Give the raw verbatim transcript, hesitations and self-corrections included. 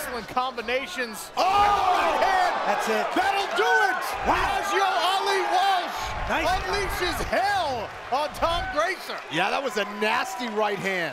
excellent combinations. Oh! Right hand. That's it. That'll do it! Wow. Biaggio Ali Walsh nice. unleashes hell on Tom Gracer. Yeah, that was a nasty right hand.